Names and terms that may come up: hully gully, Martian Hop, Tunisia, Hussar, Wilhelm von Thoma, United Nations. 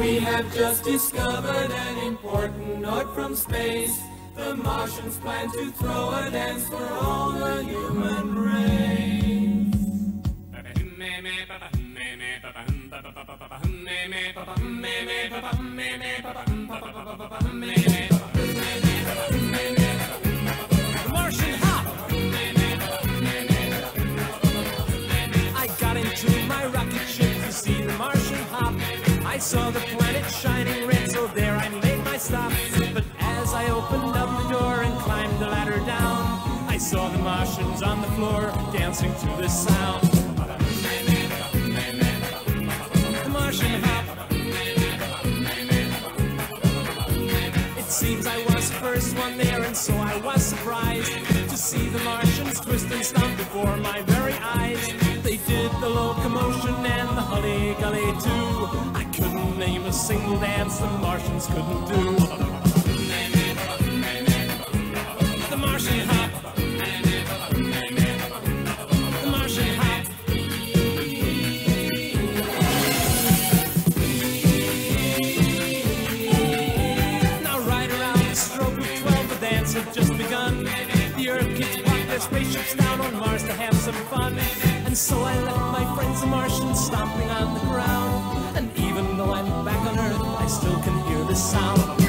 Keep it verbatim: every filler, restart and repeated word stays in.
We have just discovered an important note from space. The Martians plan to throw a dance for all the human race. Martian Hop! I got into my rocket ship to see the Martian Hop. I saw the planet shining red, so there I made my stop. But as I opened up the door and climbed the ladder down, I saw the Martians on the floor dancing to the sound. The Martian Hop. It seems I was the first one there, and so I was surprised to see the Martians twist and stomp before my very eyes. They did the locomotion and the hully gully too. I couldn't name a single dance the Martians couldn't do. The Martian Hop. The Martian Hop. Now right around the stroke of twelve, the dance had just begun. The Earth kids walked their spaceships down on Mars to have some fun. And so I left my friends the Martians stomping on the ground. And even though I'm back on Earth, I still can hear the sound.